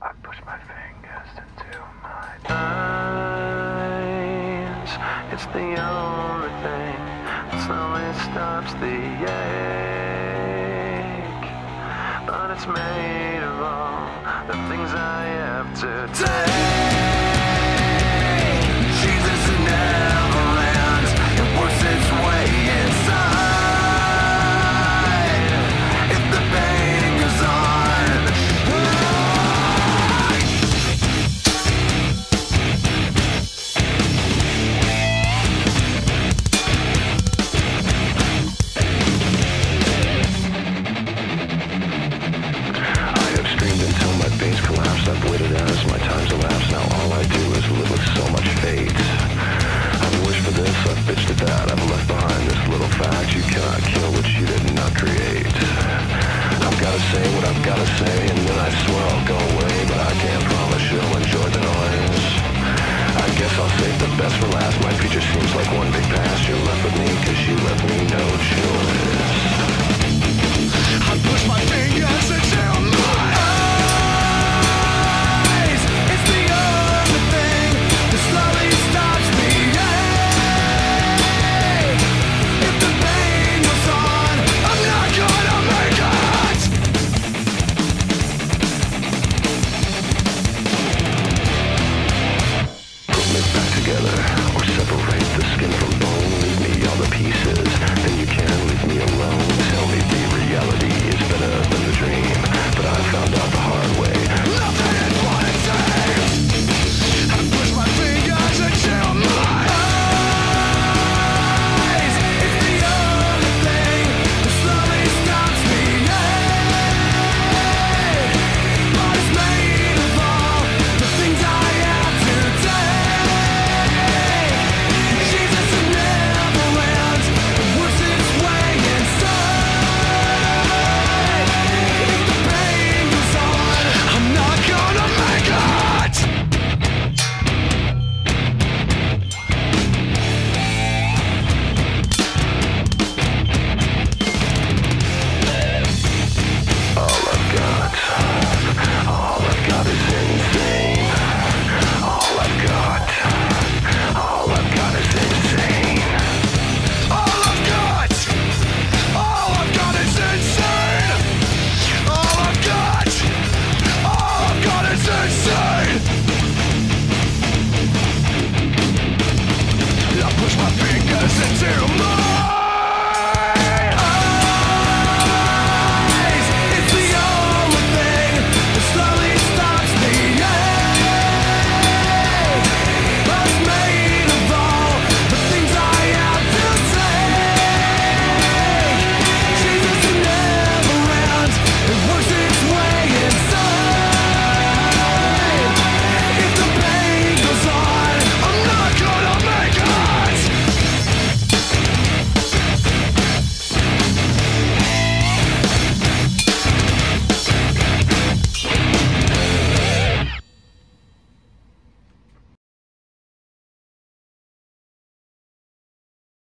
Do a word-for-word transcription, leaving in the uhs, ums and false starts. I push my fingers into my eyes. It's the only thing that slowly stops the air.